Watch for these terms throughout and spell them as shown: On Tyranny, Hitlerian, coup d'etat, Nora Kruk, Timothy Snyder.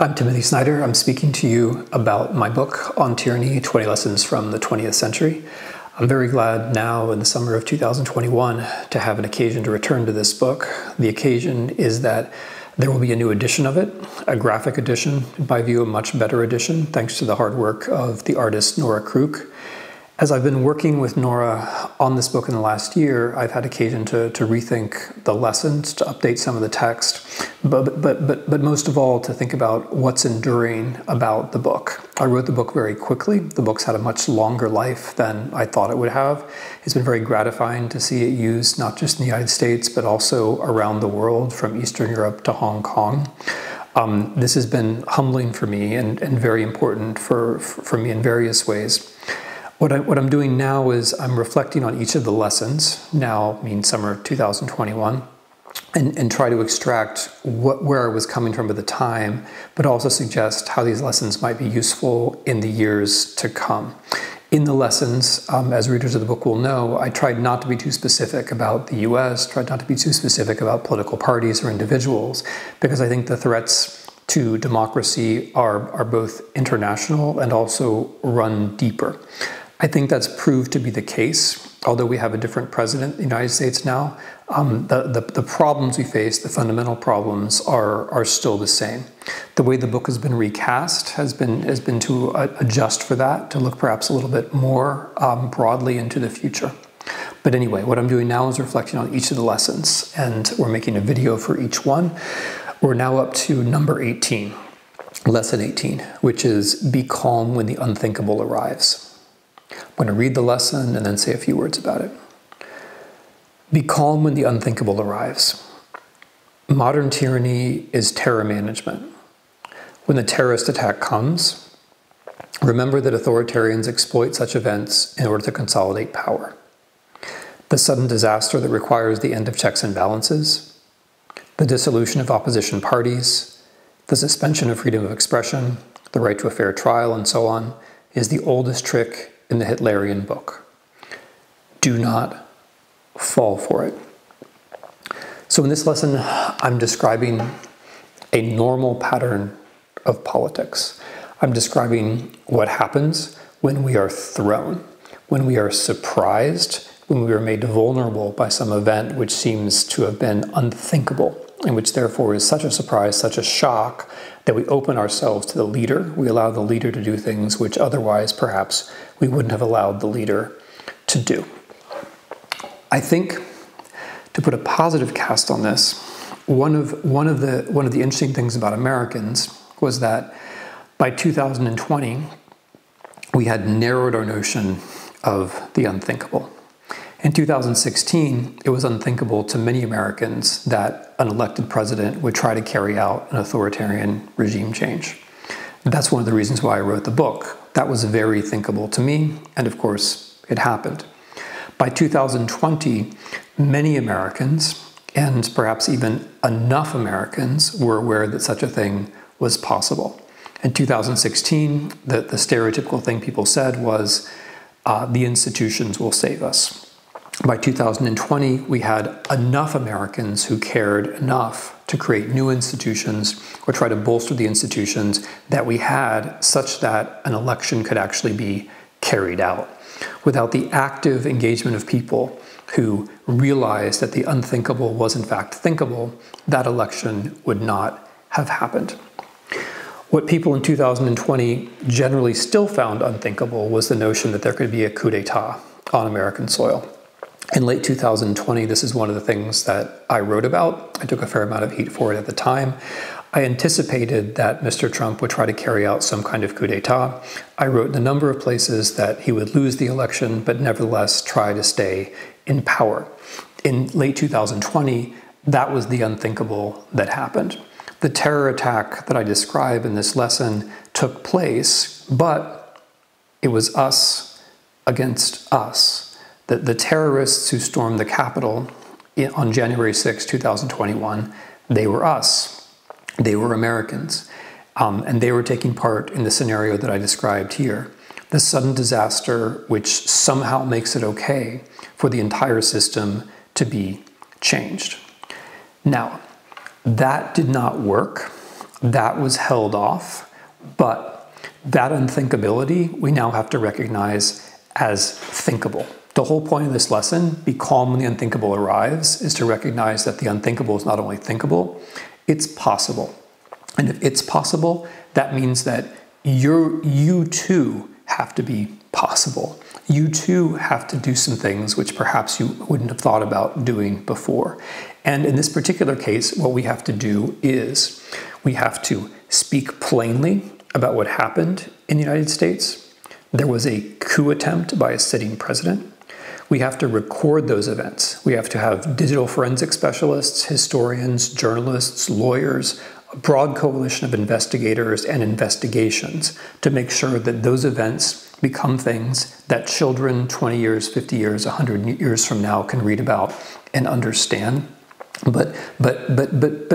I'm Timothy Snyder. I'm speaking to you about my book, On Tyranny, 20 Lessons from the 20th Century. I'm very glad now, in the summer of 2021, to have an occasion to return to this book. The occasion is that there will be a new edition of it, a graphic edition, in my view, a much better edition, thanks to the hard work of the artist Nora Kruk. As I've been working with Nora on this book in the last year, I've had occasion to rethink the lessons, to update some of the text, but most of all to think about what's enduring about the book. I wrote the book very quickly. The book's had a much longer life than I thought it would have. It's been very gratifying to see it used not just in the United States, but also around the world, from Eastern Europe to Hong Kong. This has been humbling for me and very important for me in various ways. What I'm doing now is I'm reflecting on each of the lessons, now means summer 2021, and try to extract where I was coming from at the time, but also suggest how these lessons might be useful in the years to come. In the lessons, as readers of the book will know, I tried not to be too specific about the US, tried not to be too specific about political parties or individuals, because I think the threats to democracy are both international and also run deeper. I think that's proved to be the case. Although we have a different president in the United States now, the problems we face, the fundamental problems, are still the same. The way the book has been recast has been to adjust for that, to look perhaps a little bit more broadly into the future. But anyway, what I'm doing now is reflecting on each of the lessons, and we're making a video for each one. We're now up to number 18, lesson 18, which is be calm when the unthinkable arrives. I'm going to read the lesson and then say a few words about it. Be calm when the unthinkable arrives. Modern tyranny is terror management. When the terrorist attack comes, remember that authoritarians exploit such events in order to consolidate power. The sudden disaster that requires the end of checks and balances, the dissolution of opposition parties, the suspension of freedom of expression, the right to a fair trial, and so on, is the oldest trick in the Hitlerian book. Do not fall for it. So in this lesson, I'm describing a normal pattern of politics. I'm describing what happens when we are thrown, when we are surprised, when we are made vulnerable by some event which seems to have been unthinkable, and which therefore is such a surprise, such a shock, that we open ourselves to the leader. We allow the leader to do things which otherwise perhaps we wouldn't have allowed the leader to do. I think, to put a positive cast on this, one of the interesting things about Americans was that by 2020, we had narrowed our notion of the unthinkable. In 2016, it was unthinkable to many Americans that an elected president would try to carry out an authoritarian regime change. That's one of the reasons why I wrote the book. That was very thinkable to me, and of course, it happened. By 2020, many Americans, and perhaps even enough Americans, were aware that such a thing was possible. In 2016, the stereotypical thing people said was, the institutions will save us. By 2020, we had enough Americans who cared enough to create new institutions or try to bolster the institutions that we had, such that an election could actually be carried out. Without the active engagement of people who realized that the unthinkable was in fact thinkable, that election would not have happened. What people in 2020 generally still found unthinkable was the notion that there could be a coup d'etat on American soil. In late 2020, this is one of the things that I wrote about. I took a fair amount of heat for it at the time. I anticipated that Mr. Trump would try to carry out some kind of coup d'etat. I wrote in a number of places that he would lose the election, but nevertheless try to stay in power. In late 2020, that was the unthinkable that happened. The terror attack that I describe in this lesson took place, but it was us against us. The terrorists who stormed the Capitol on January 6, 2021, they were us. They were Americans. And they were taking part in the scenario that I described here. The sudden disaster which somehow makes it okay for the entire system to be changed. Now, that did not work. That was held off, but that unthinkability we now have to recognize as thinkable. The whole point of this lesson, be calm when the unthinkable arrives, is to recognize that the unthinkable is not only thinkable, it's possible. And if it's possible, that means that you too have to be possible. You too have to do some things which perhaps you wouldn't have thought about doing before. And in this particular case, what we have to do is we have to speak plainly about what happened in the United States. There was a coup attempt by a sitting president. We have to record those events. We have to have digital forensic specialists, historians, journalists, lawyers, a broad coalition of investigators and investigations to make sure that those events become things that children 20 years, 50 years, 100 years from now can read about and understand. But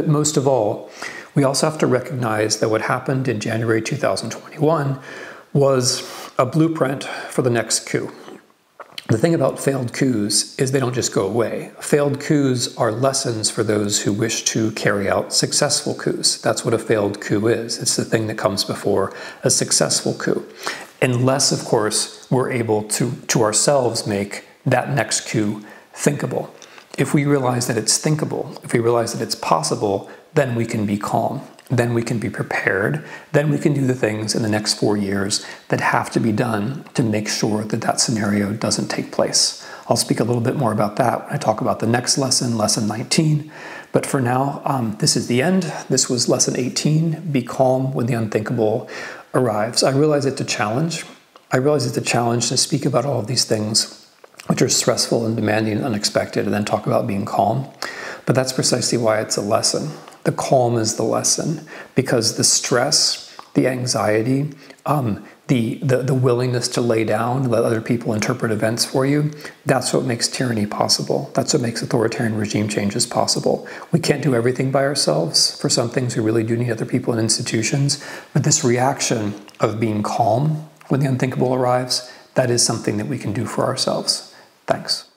most of all, we also have to recognize that what happened in January 2021 was a blueprint for the next coup. The thing about failed coups is they don't just go away. Failed coups are lessons for those who wish to carry out successful coups. That's what a failed coup is. It's the thing that comes before a successful coup. Unless, of course, we're able to ourselves make that next coup thinkable. If we realize that it's thinkable, if we realize that it's possible, then we can be calm. Then we can be prepared, then we can do the things in the next 4 years that have to be done to make sure that that scenario doesn't take place. I'll speak a little bit more about that when I talk about the next lesson, lesson 19. But for now, this is the end. This was lesson 18, be calm when the unthinkable arrives. I realize it's a challenge. I realize it's a challenge to speak about all of these things which are stressful and demanding and unexpected and then talk about being calm. But that's precisely why it's a lesson. The calm is the lesson, because the stress, the anxiety, the willingness to lay down, let other people interpret events for you, that's what makes tyranny possible. That's what makes authoritarian regime changes possible. We can't do everything by ourselves. For some things, we really do need other people and institutions. But this reaction of being calm when the unthinkable arrives, that is something that we can do for ourselves. Thanks.